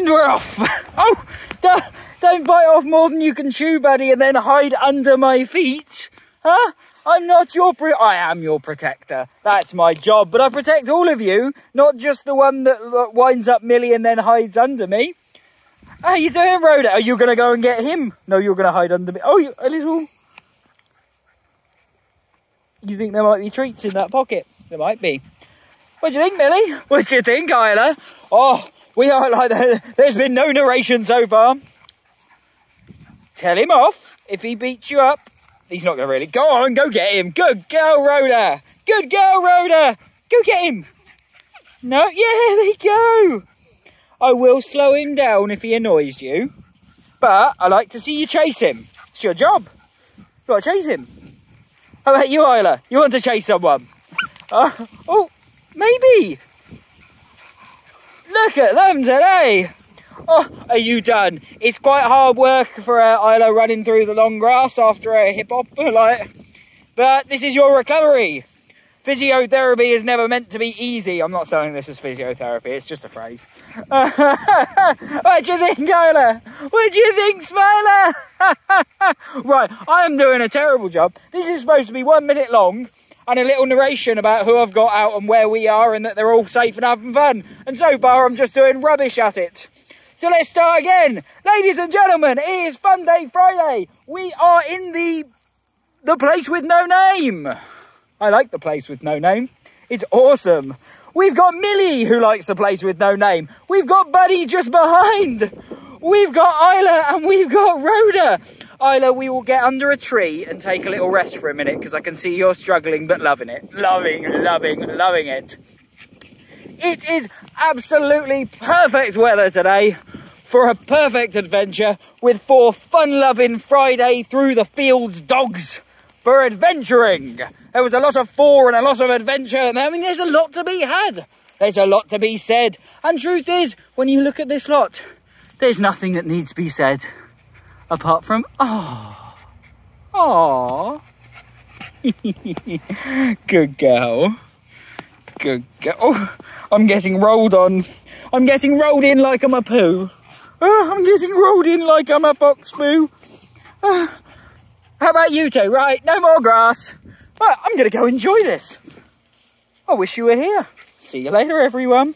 And we're off. Oh, don't bite off more than you can chew, buddy, and then hide under my feet. Huh? I'm not your I am your protector. That's my job. But I protect all of you, not just the one that winds up Millie and then hides under me. How you doing, Rhoda? Are you going to go and get him? No, you're going to hide under me. Oh, you, a little... You think there might be treats in that pocket? There might be. What do you think, Millie? What do you think, Isla? Oh, we are like... There's been no narration so far. Tell him off if he beats you up. He's not going to really. Go on, go get him. Good girl, Rhoda. Good girl, Rhoda. Go get him. No? Yeah, there you go. I will slow him down if he annoys you. But I like to see you chase him. It's your job. You've got to chase him. How about you, Isla? You want to chase someone? Oh, maybe. Look at them today. Oh, are you done? It's quite hard work for Isla running through the long grass after a hip hop, like. But this is your recovery. Physiotherapy is never meant to be easy. I'm not selling this as physiotherapy. It's just a phrase. What do you think, Isla? What do you think, Smiler? Right, I am doing a terrible job. This is supposed to be 1 minute long and a little narration about who I've got out and where we are and that they're all safe and having fun. And so far, I'm just doing rubbish at it. So let's start again. Ladies and gentlemen, it is Fun Day Friday. We are in the place with no name. I like the place with no name. It's awesome. We've got Millie, who likes the place with no name. We've got Buddy just behind. We've got Isla and we've got Rhoda. Isla, we will get under a tree and take a little rest for a minute because I can see you're struggling but loving it. Loving it. It is absolutely perfect weather today for a perfect adventure with four fun-loving Friday through the fields dogs for adventuring. There was a lot of four and a lot of adventure. I mean, there's a lot to be had. There's a lot to be said. And truth is, when you look at this lot, there's nothing that needs to be said apart from, oh, oh, good girl. Good girl. Oh, I'm getting rolled on. I'm getting rolled in like I'm a poo. Oh, I'm getting rolled in like I'm a box poo. Oh, how about you two? Right, no more grass. Well, I'm going to go enjoy this. I wish you were here. See you later, everyone.